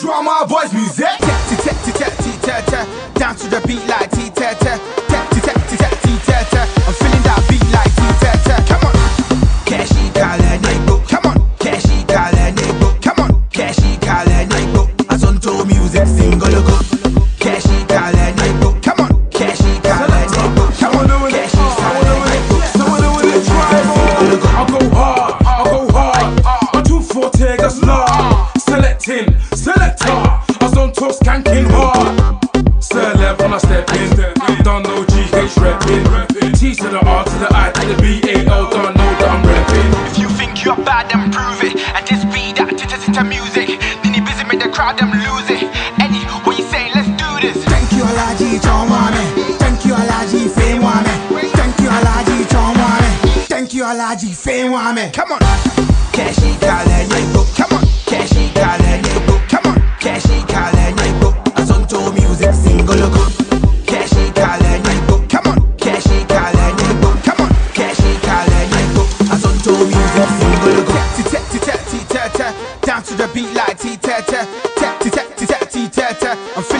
Drama voice music. Down to the beat like T ta ta. I'm feeling that beat like T ta ta. Come on, Cashy kala nego. Come on, Cashy kala nego. Come on, Cashy kala nego. Azonto music single go. Cashy kala nego. Come on, Cashy kala nego. Come on, do it. Someone do it. I'll go hard. I'll go hard. My 240 that's love. Selecting. Skanking hard, celeb when I step in. Don't know GH reppin'. T to the R to the I to the B-A-L. Don't know that I'm reppin'. If you think you're bad, then prove it. And just be that to music. Then you busy make the crowd, them lose it. Eddie, what you saying? Let's do this. Thank you, Alhaji John Wame. Thank you, Alhaji Fame Wame. Thank you, Alhaji John Wame. Thank you, Alhaji Fame Wame. Come on, Cashy kala nego. Come on, Cashy kala nego. Come on, Cashy kala. Down to the beat like T-ta-ta. I'm